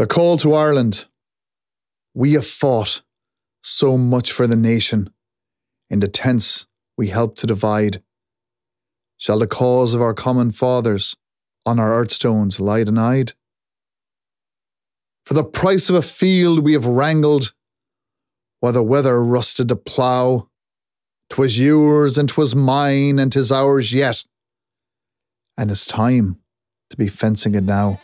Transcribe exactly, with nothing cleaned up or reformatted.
The call to Ireland. We have fought so much for the nation. In the tents we help to divide. Shall the cause of our common fathers on our earthstones lie denied? For the price of a field we have wrangled, while the weather rusted the plough. 'Twas yours and 'twas mine and 'tis ours yet, and it's time to be fencing it now.